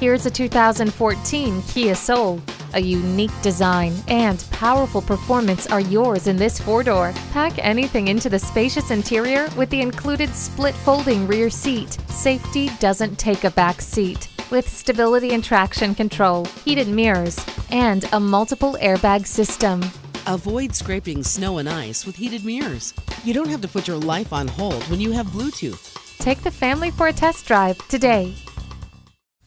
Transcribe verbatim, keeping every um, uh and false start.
Here's a two thousand fourteen Kia Soul. A unique design and powerful performance are yours in this four-door. Pack anything into the spacious interior with the included split folding rear seat. Safety doesn't take a back seat. With stability and traction control, heated mirrors, and a multiple airbag system. Avoid scraping snow and ice with heated mirrors. You don't have to put your life on hold when you have Bluetooth. Take the family for a test drive today.